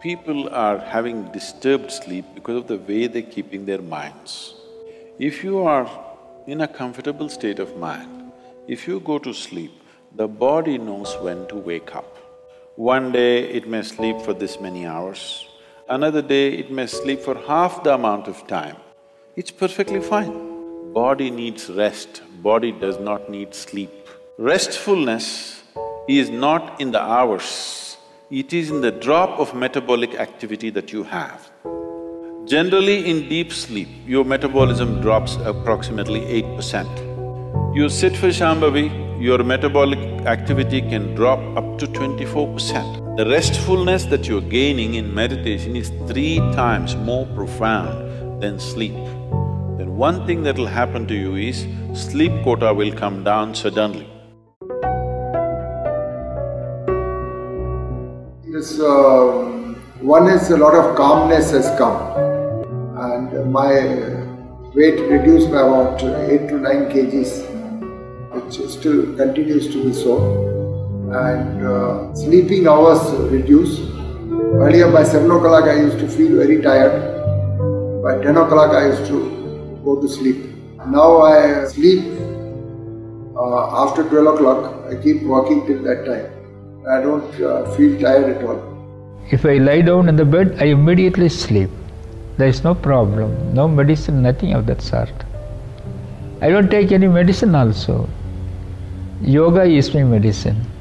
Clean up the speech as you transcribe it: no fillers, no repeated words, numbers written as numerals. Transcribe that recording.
People are having disturbed sleep because of the way they're keeping their minds. If you are in a comfortable state of mind, if you go to sleep, the body knows when to wake up. One day it may sleep for this many hours, another day it may sleep for half the amount of time. It's perfectly fine. Body needs rest, body does not need sleep. Restfulness is not in the hours. It is in the drop of metabolic activity that you have. Generally in deep sleep, your metabolism drops approximately 8%. You sit for Shambhavi, your metabolic activity can drop up to 24%. The restfulness that you're gaining in meditation is 3 times more profound than sleep. Then one thing that will happen to you is, sleep quota will come down suddenly. One is a lot of calmness has come, and my weight reduced by about 8 to 9 kgs, which still continues to be so, and sleeping hours reduce. Earlier by 7 o'clock I used to feel very tired, by 10 o'clock I used to go to sleep. Now I sleep after 12 o'clock, I keep working till that time. I don't feel tired at all. If I lie down in the bed, I immediately sleep. There is no problem, no medicine, nothing of that sort. I don't take any medicine also. Yoga is my medicine.